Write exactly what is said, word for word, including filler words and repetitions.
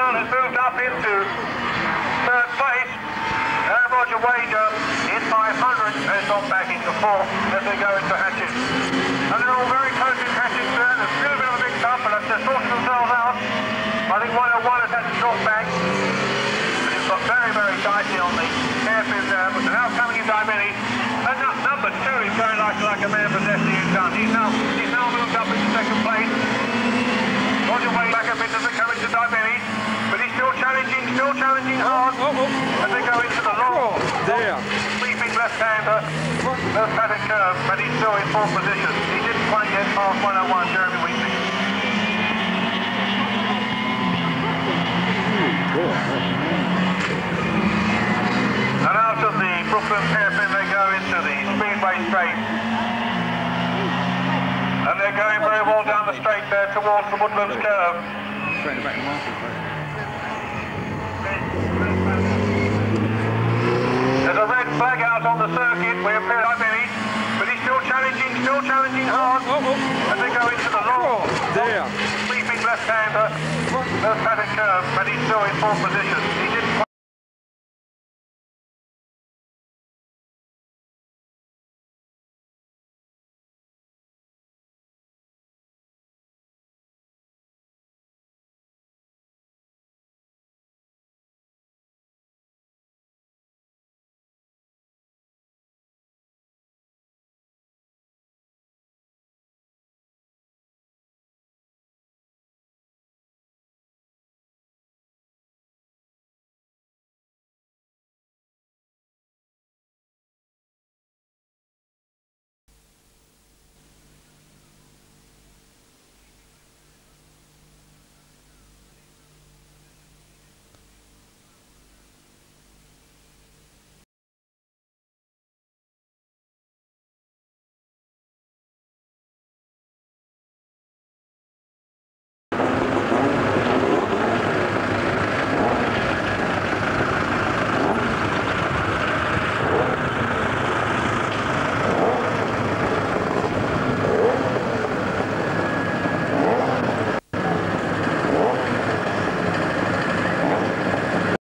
Sun has moved up into third place. Uh, Roger Wager in by one hundred, and it's on back into fourth as they go into hatches. And they're all very close in hatches there. There's still a bit of a mix up, but they're sorting themselves out. I think one oh one has had to drop back. But it's got very, very dicey on the hairpin there. But they're now coming into Dimini. And number two is going like, like a man possessed he has done. He's now, he's now moved up into second place. Roger Wager back up into the coming to Dimini. But he's still challenging, still challenging hard. Oh, oh, oh. As they go into the long, there. Sweeping left-hander, left pattern curve, but he's still in fourth position. He didn't quite get past one oh one, Jeremy Weekes. And out of the Brooklands Hairpin they go into the Speedway Straight. And they're going very well down the straight there towards the Woodlands curve. Straight back and there's a red flag out on the circuit where Dimini, but he's still challenging, still challenging hard oh, oh, oh. as they go into the long, sweeping left-hander, left pattern curve, but he's still in fourth position. He didn't